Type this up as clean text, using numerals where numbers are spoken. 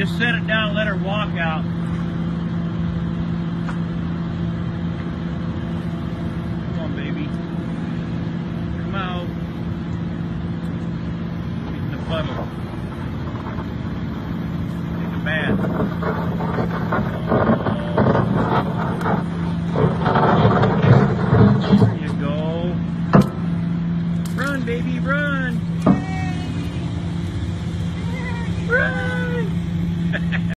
Just set it down and let her walk out. Come on, baby. Come out. Get in the puddle. Take a bath.